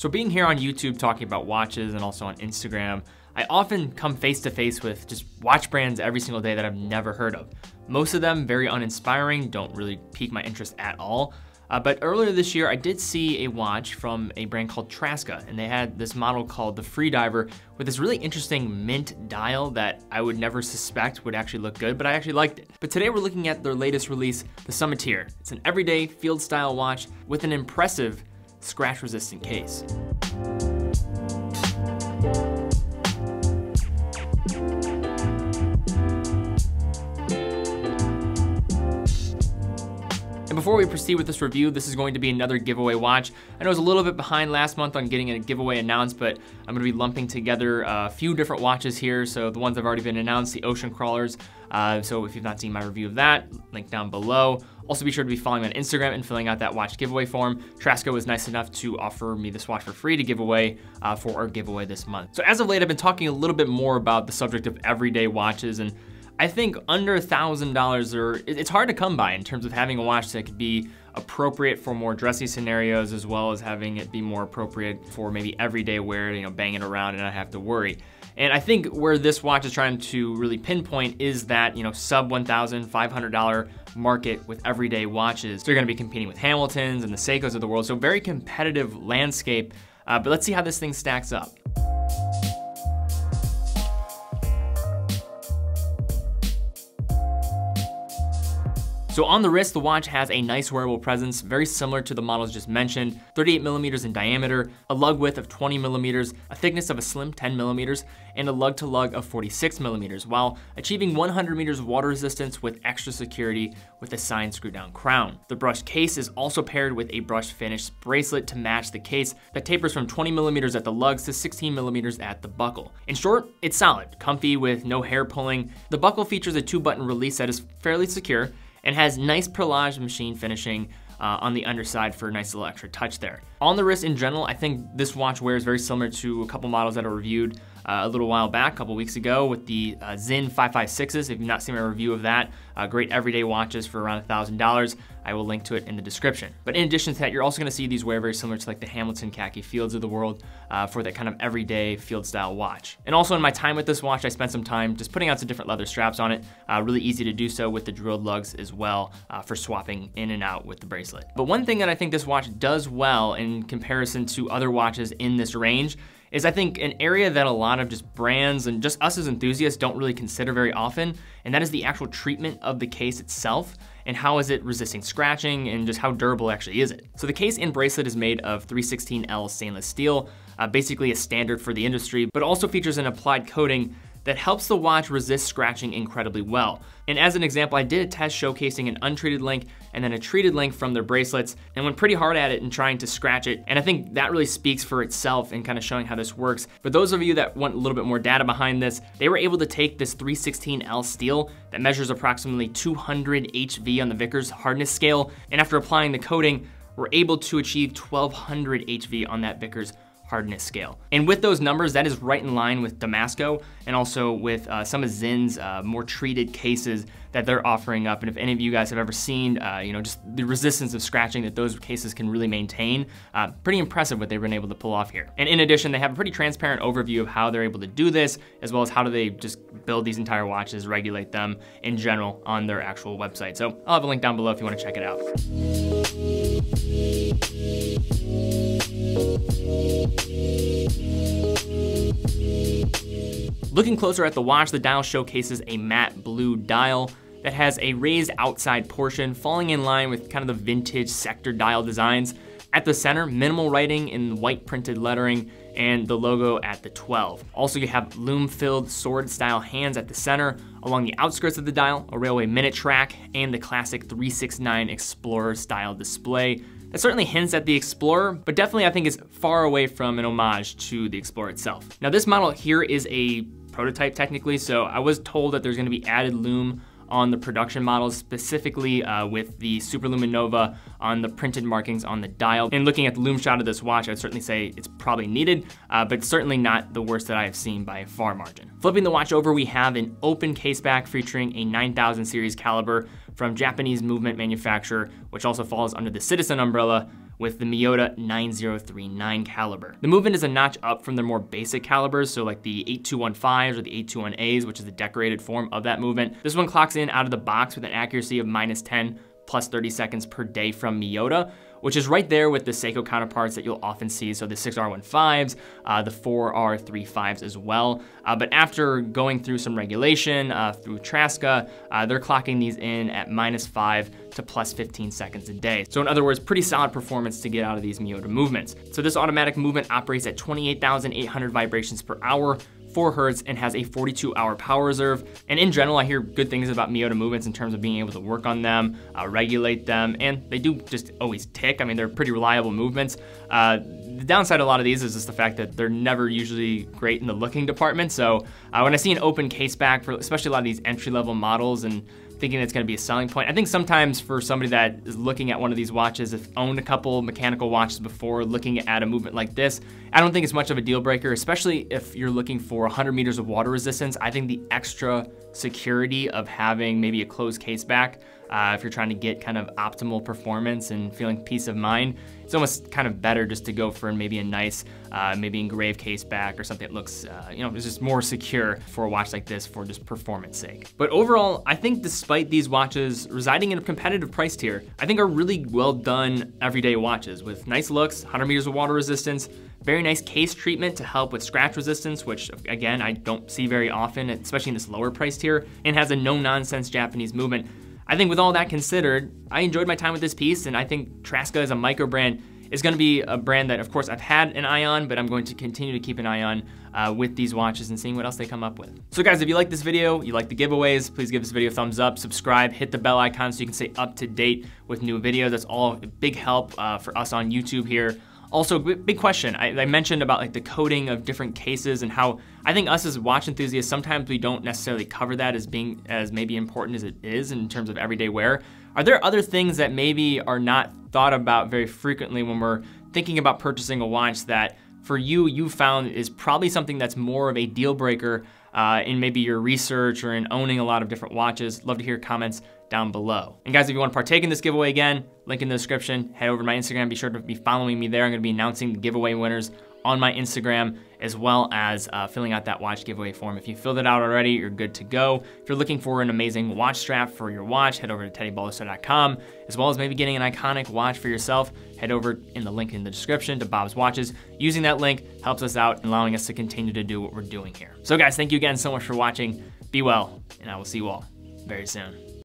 So being here on YouTube talking about watches and also on Instagram, I often come face to face with just watch brands every single day that I've never heard of. Most of them very uninspiring, don't really pique my interest at all. But earlier this year, I did see a watch from a brand called Traska, and they had this model called the Freediver with this really interesting mint dial that I would never suspect would actually look good, but I actually liked it. But today we're looking at their latest release, the Summiteer. It's an everyday field style watch with an impressive scratch resistant case. And before we proceed with this review, this is going to be another giveaway watch. I know I was a little bit behind last month on getting a giveaway announced, but I'm gonna be lumping together a few different watches here. So the ones that have already been announced, the Ocean Crawlers. So if you've not seen my review of that, link down below. Also be sure to be following me on Instagram and filling out that watch giveaway form. Traska was nice enough to offer me this watch for free to give away for our giveaway this month. So as of late, I've been talking a little bit more about the subject of everyday watches, and I think under $1,000 it's hard to come by in terms of having a watch that could be appropriate for more dressy scenarios, as well as having it be more appropriate for maybe everyday wear, you know, bang it around and not have to worry. And I think where this watch is trying to really pinpoint is that, you know, sub $1,500 market with everyday watches. So you're gonna be competing with Hamiltons and the Seikos of the world. So very competitive landscape, but let's see how this thing stacks up. So on the wrist, the watch has a nice wearable presence, very similar to the models just mentioned, 38 millimeters in diameter, a lug width of 20 millimeters, a thickness of a slim 10 millimeters, and a lug to lug of 46 millimeters, while achieving 100 meters water resistance with extra security with a signed screw down crown. The brushed case is also paired with a brushed finish bracelet to match the case that tapers from 20 millimeters at the lugs to 16 millimeters at the buckle. In short, it's solid, comfy with no hair pulling. The buckle features a 2-button release that is fairly secure, and has nice perlage machine finishing on the underside for a nice little extra touch there. On the wrist in general, I think this watch wears very similar to a couple models that I reviewed a little while back, a couple weeks ago, with the Sinn 556s. If you've not seen my review of that, great everyday watches for around $1,000. I will link to it in the description. But in addition to that, you're also gonna see these wear very similar to like the Hamilton khaki fields of the world for that kind of everyday field style watch. And also in my time with this watch, I spent some time just putting out some different leather straps on it. Really easy to do so with the drilled lugs as well for swapping in and out with the bracelet. But one thing that I think this watch does well in comparison to other watches in this range is I think an area that a lot of just brands and just us as enthusiasts don't really consider very often, and that is the actual treatment of the case itself and how is it resisting scratching and just how durable actually is it. So the case and bracelet is made of 316L stainless steel, basically a standard for the industry, but also features an applied coating that helps the watch resist scratching incredibly well. And as an example, I did a test showcasing an untreated link and then a treated link from their bracelets and went pretty hard at it in trying to scratch it. And I think that really speaks for itself and kind of showing how this works. But those of you that want a little bit more data behind this, they were able to take this 316L steel that measures approximately 200 HV on the Vickers hardness scale. And after applying the coating, we're able to achieve 1200 HV on that Vickers hardness scale. And with those numbers, that is right in line with Damasco and also with some of Zinn's more treated cases that they're offering up. And if any of you guys have ever seen, you know, just the resistance of scratching that those cases can really maintain, pretty impressive what they've been able to pull off here. And in addition, they have a pretty transparent overview of how they're able to do this, as well as how do they just build these entire watches, regulate them in general on their actual website. So I'll have a link down below if you want to check it out. Looking closer at the watch, the dial showcases a matte blue dial that has a raised outside portion falling in line with kind of the vintage sector dial designs. At the center, minimal writing in white printed lettering and the logo at the 12. Also, you have lume-filled sword-style hands at the center, along the outskirts of the dial, a railway minute track, and the classic 369 Explorer style display. That certainly hints at the Explorer, but definitely I think is far away from an homage to the Explorer itself. Now this model here is a prototype technically, so I was told that there's gonna be added lume on the production models, specifically with the Super Luminova on the printed markings on the dial. And looking at the lume shot of this watch, I'd certainly say it's probably needed, but certainly not the worst that I have seen by a far margin. Flipping the watch over, we have an open case back featuring a 9000 series caliber from Japanese movement manufacturer, which also falls under the Citizen umbrella, with the Miyota 9039 caliber. The movement is a notch up from their more basic calibers, so like the 8215s or the 821As, which is the decorated form of that movement. This one clocks in out of the box with an accuracy of -10, plus 30 seconds per day from Miyota, which is right there with the Seiko counterparts that you'll often see, so the 6R15s, the 4R35s as well. But after going through some regulation through Traska, they're clocking these in at -5 to plus 15 seconds a day. So in other words, pretty solid performance to get out of these Miyota movements. So this automatic movement operates at 28,800 vibrations per hour, 4 Hz, and has a 42-hour power reserve. And in general, I hear good things about Miyota movements in terms of being able to work on them, regulate them, and they do just always tick. I mean, they're pretty reliable movements. The downside of a lot of these is just the fact that they're never usually great in the looking department. So when I see an open case back for especially a lot of these entry-level models and thinking it's gonna be a selling point, I think sometimes for somebody that is looking at one of these watches, if owned a couple mechanical watches before, looking at a movement like this, I don't think it's much of a deal breaker, especially if you're looking for 100 meters of water resistance. I think the extra security of having maybe a closed case back, if you're trying to get kind of optimal performance and feeling peace of mind, it's almost kind of better just to go for maybe a nice, maybe engraved case back or something that looks, you know, it's just more secure for a watch like this for just performance sake. But overall, I think despite these watches residing in a competitive price tier, I think are really well done everyday watches with nice looks, 100 meters of water resistance, very nice case treatment to help with scratch resistance, which again, I don't see very often, especially in this lower price tier, and has a no-nonsense Japanese movement. I think with all that considered, I enjoyed my time with this piece, and I think Traska as a micro brand is gonna be a brand that, of course, I've had an eye on, but I'm going to continue to keep an eye on with these watches and seeing what else they come up with. So guys, if you like this video, you like the giveaways, please give this video a thumbs up, subscribe, hit the bell icon so you can stay up to date with new videos. That's all a big help for us on YouTube here. Also, big question, I mentioned about like the coding of different cases and how I think us as watch enthusiasts, sometimes we don't necessarily cover that as being as maybe important as it is in terms of everyday wear. Are there other things that maybe are not thought about very frequently when we're thinking about purchasing a watch that for you, you found is probably something that's more of a deal breaker in maybe your research or in owning a lot of different watches? Love to hear comments down below. And guys, if you want to partake in this giveaway again, link in the description, head over to my Instagram, be sure to be following me there. I'm gonna be announcing the giveaway winners on my Instagram, as well as filling out that watch giveaway form. If you filled it out already, you're good to go. If you're looking for an amazing watch strap for your watch, head over to teddyballistar.com, as well as maybe getting an iconic watch for yourself, head over in the link in the description to Bob's Watches. Using that link helps us out and allowing us to continue to do what we're doing here. So guys, thank you again so much for watching. Be well, and I will see you all very soon.